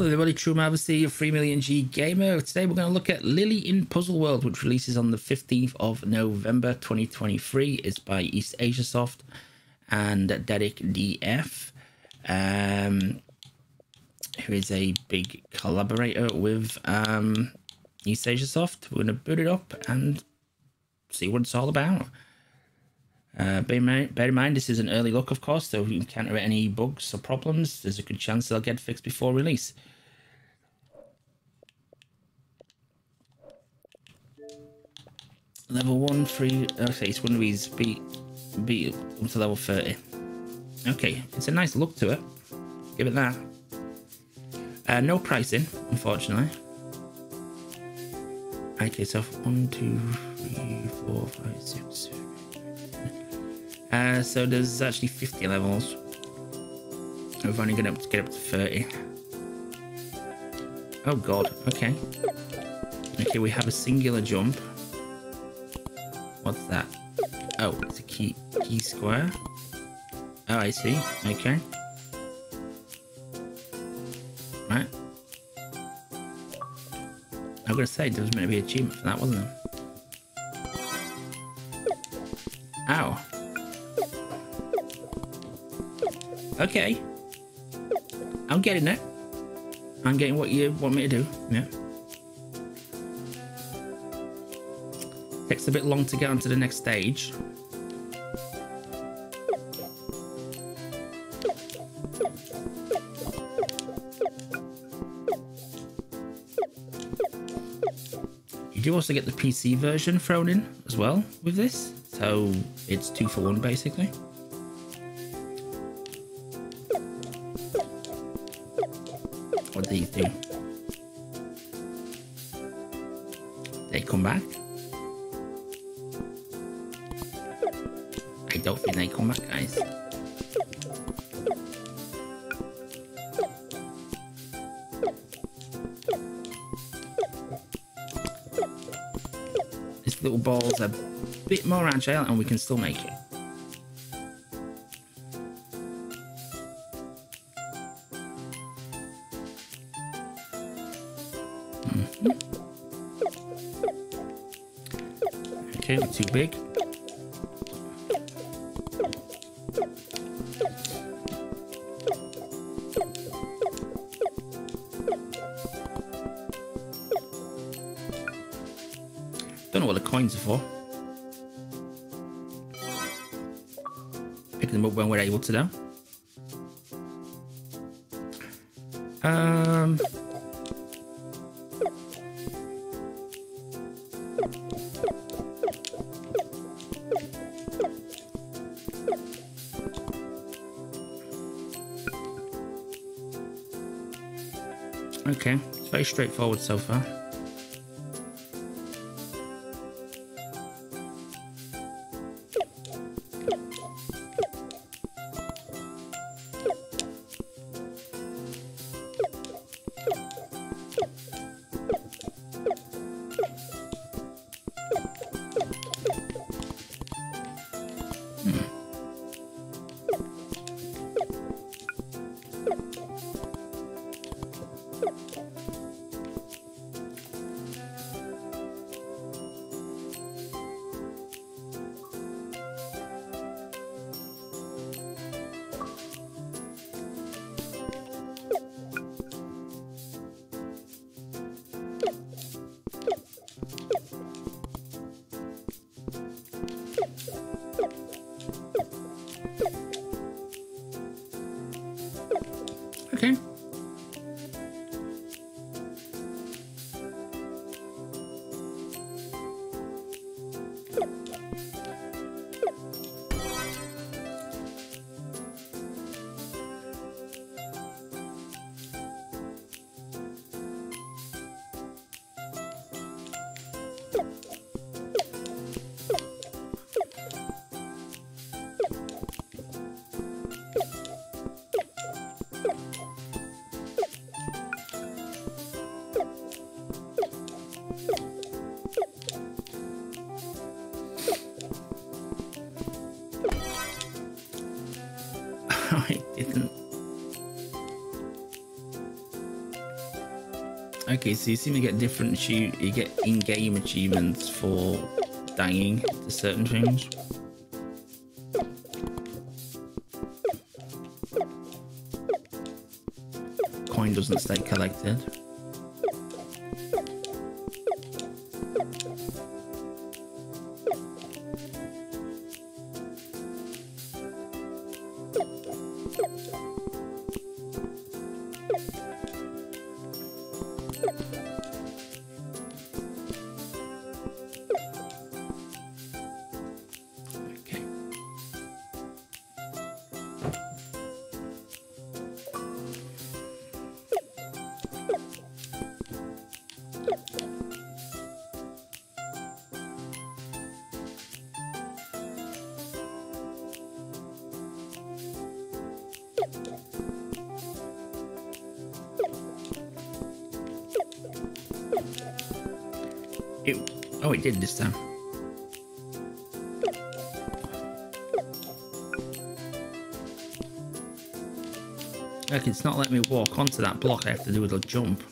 Hello everybody, True Marvellous here, your 3 million G gamer. Today we're going to look at Lily in Puzzle World, which releases on the 15th of November 2023. It's by East Asia Soft and Derek DF, who is a big collaborator with East Asia Soft. We're going to boot it up and see what it's all about. Bear in mind, this is an early look, of course, so if you encounter any bugs or problems, there's a good chance they'll get fixed before release. Level 1 through... okay, it's one of these beat up to level 30. Okay, it's a nice look to it. Give it that. No pricing, unfortunately. Okay, so 1, 2, 3, 4, 5, 6, 7... so there's actually 50 levels. We've only got to get up to 30. Oh god, okay. Okay, we have a singular jump. What's that? Oh, it's a key square. Oh, I see, okay. Right. I've got to say, there was meant to be an achievement for that, wasn't there? Ow. Okay, I'm getting it. I'm getting what you want me to do, yeah. Takes a bit long to get onto the next stage. You do also get the PC version thrown in as well with this, so it's 2 for 1 basically. What do? They come back? I don't think they come back, guys. This little ball's a bit more agile and we can still make it. Okay, we're too big. Don't know what the coins are for. Pick them up when we're able to now. Okay, it's very straightforward so far. Okay. Okay, so you seem to get different you get in-game achievements for dying to certain things. Coin doesn't stay collected. Oh, it did this time. Like, it's not letting me walk onto that block. I have to do a little jump.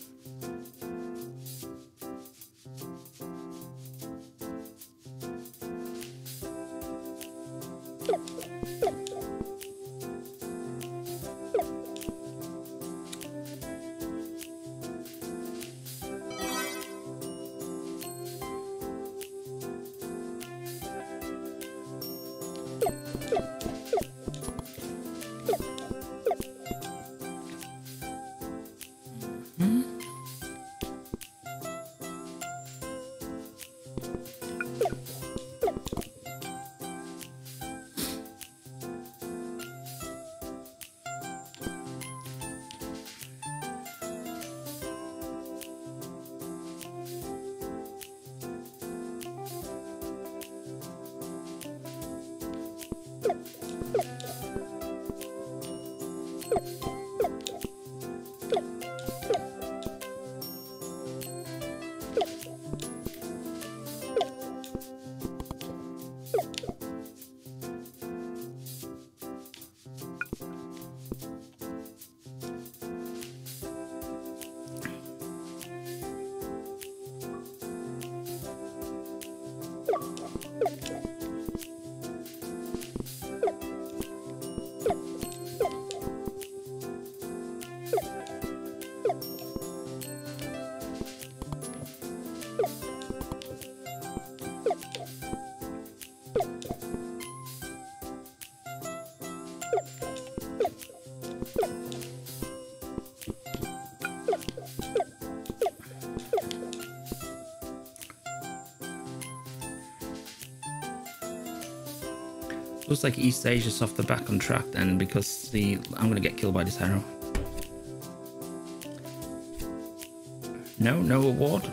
Looks like East Asia Soft are back on track then, because I'm gonna get killed by this arrow. No award,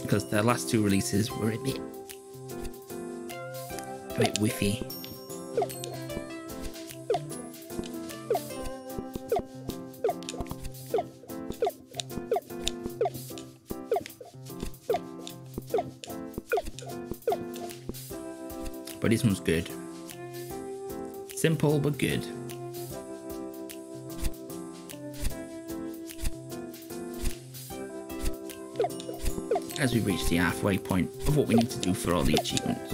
because their last two releases were a bit whiffy. But this one's good. Simple but good. As we reach the halfway point of what we need to do for all the achievements.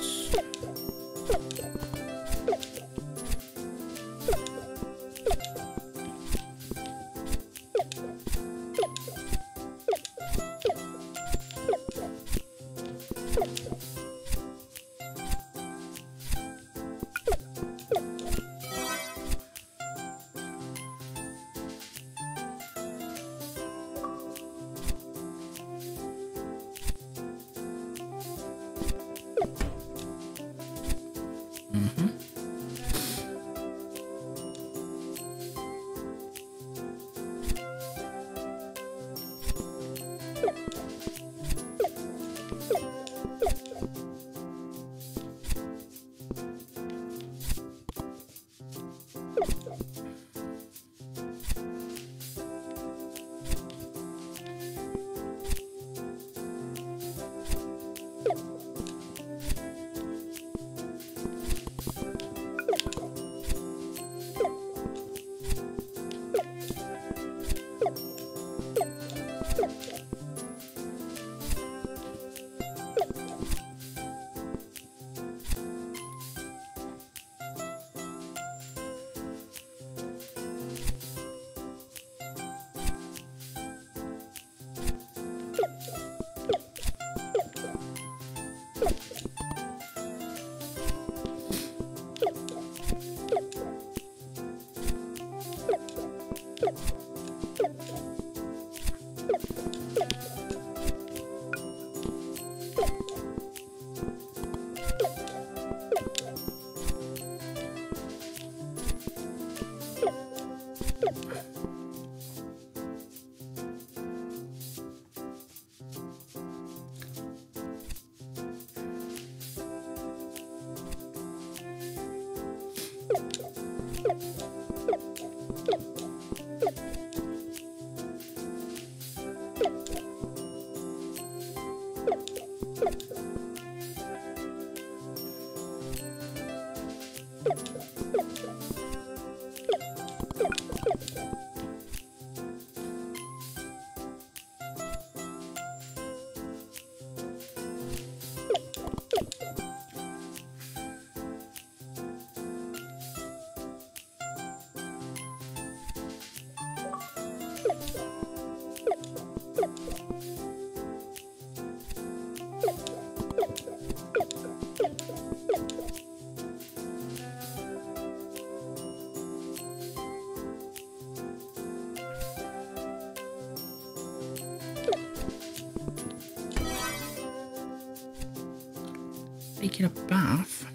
taking a bath.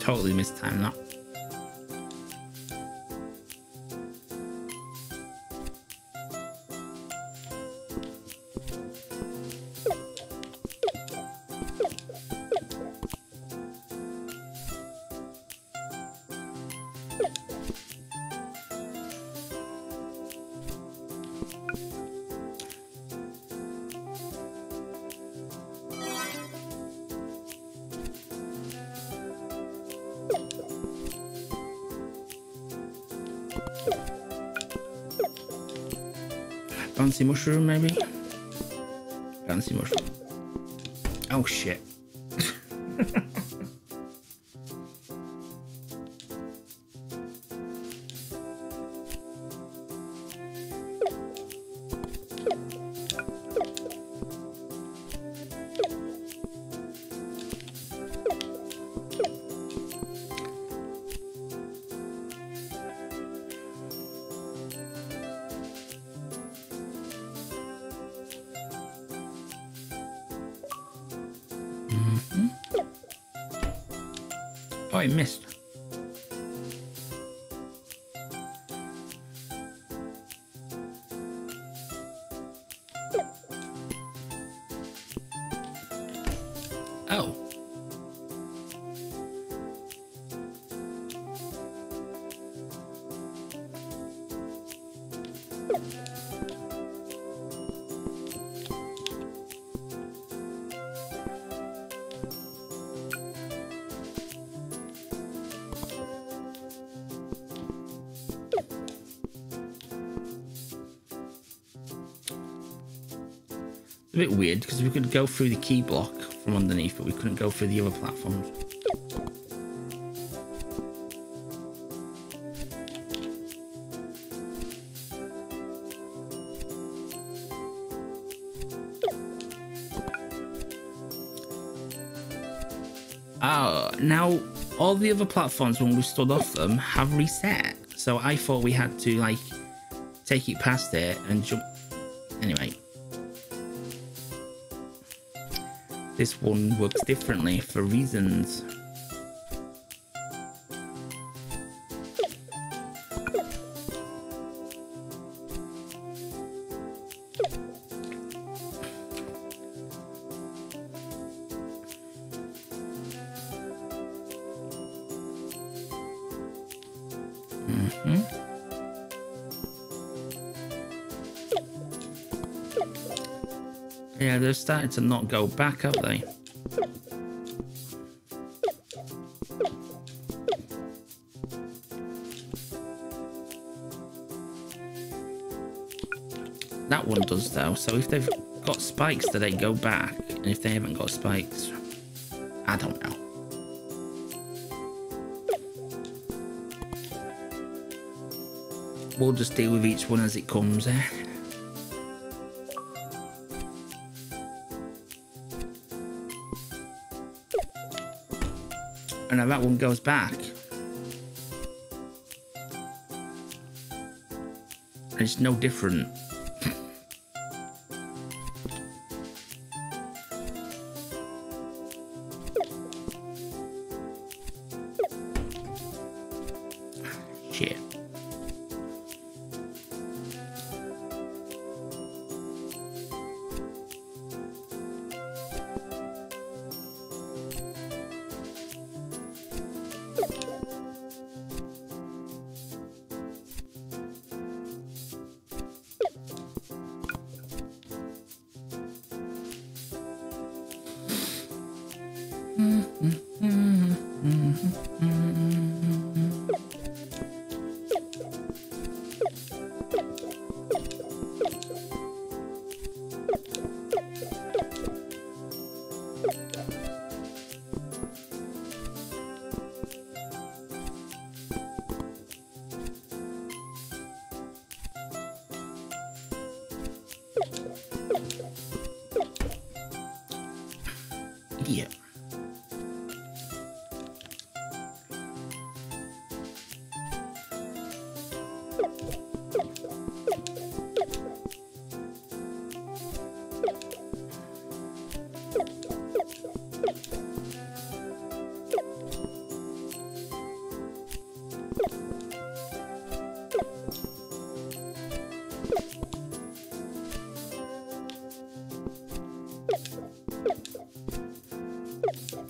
Totally mistimed that. Fancy mushroom, maybe? Fancy mushroom. Oh, shit. Oh, I missed. Oh. A bit weird because we could go through the key block from underneath, but we couldn't go through the other platforms. Oh, now all the other platforms when we stood off them have reset, so I thought we had to like take it past it and jump. Anyway, this one works differently for reasons. Yeah, they're starting to not go back, have they? That one does though, so if they've got spikes, do they go back? And if they haven't got spikes, I don't know. We'll just deal with each one as it comes, eh? And now that one goes back. And it's no different. Shit. Idiot.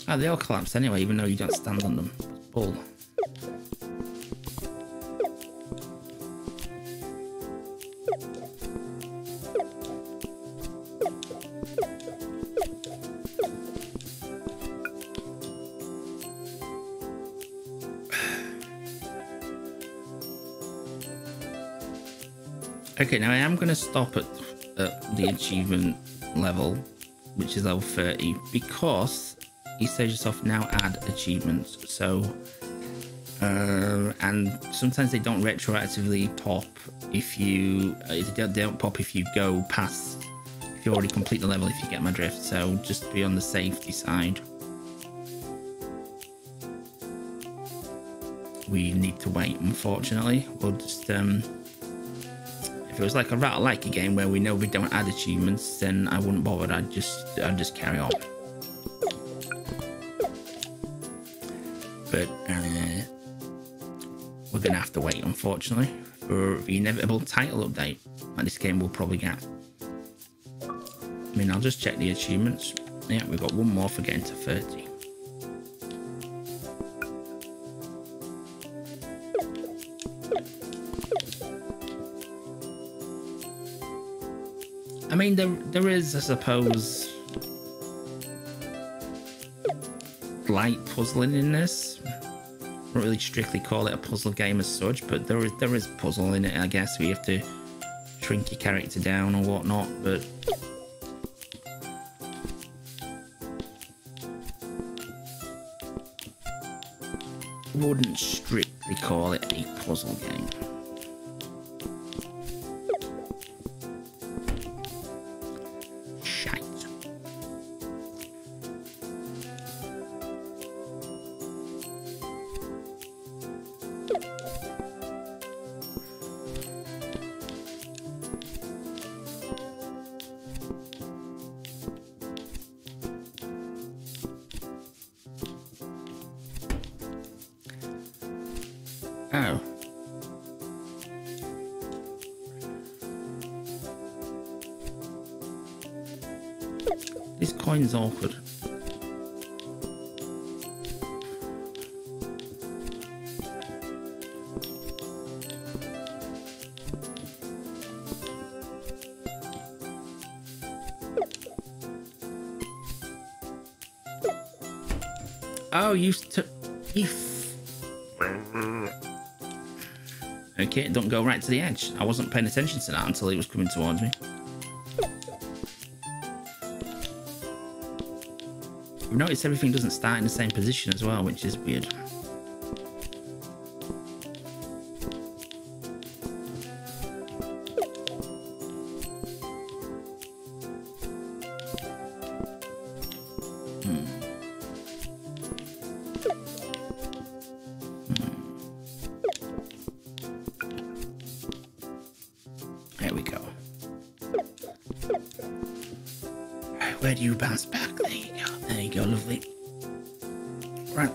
Oh, they all collapse anyway, even though you don't stand on them. Bull. Okay, now I am going to stop at the achievement level, which is level 30, because East Asia Soft now add achievements, so and sometimes they don't retroactively pop if you they don't pop if you go past, if you already complete the level, if you get my drift. So just be on the safety side. We need to wait, unfortunately. We'll just if it was like a Rattle Like a game where we know we don't add achievements, then I wouldn't bother. I'd just carry on. But we're gonna have to wait, unfortunately, for the inevitable title update that this game will probably get. I mean, I'll just check the achievements. Yeah, we've got one more for getting to 30. I mean, there is, I suppose, light puzzling in this. I don't really strictly call it a puzzle game as such, but there is puzzle in it, I guess. We have to shrink your character down or whatnot, but I wouldn't strictly call it a puzzle game. Oh. This coin's awkward. Oh, Okay, don't go right to the edge. I wasn't paying attention to that until it was coming towards me. You've noticed everything doesn't start in the same position as well, which is weird. Where do you bounce back? There you go, lovely. Right.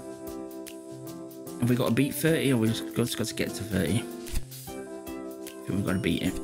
Have we got to beat 30 or we've just got to get to 30? I think we've got to beat it.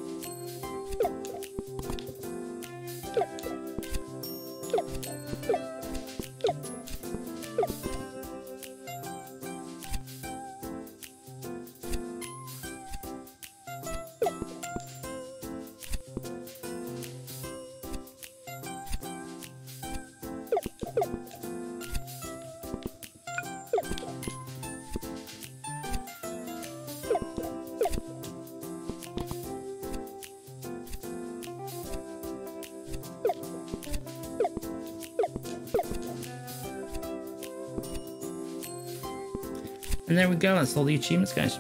And there we go, that's all the achievements, guys.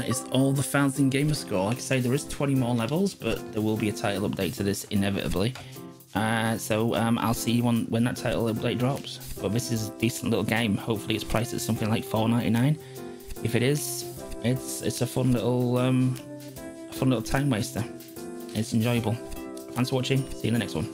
that is all the fans in gamer score. Like I say, there is 20 more levels, but there will be a title update to this inevitably. I'll see you when that title update drops. But this is a decent little game. Hopefully it's priced at something like $4.99. If it is, it's a fun little time waster. It's enjoyable. Thanks for watching. See you in the next one.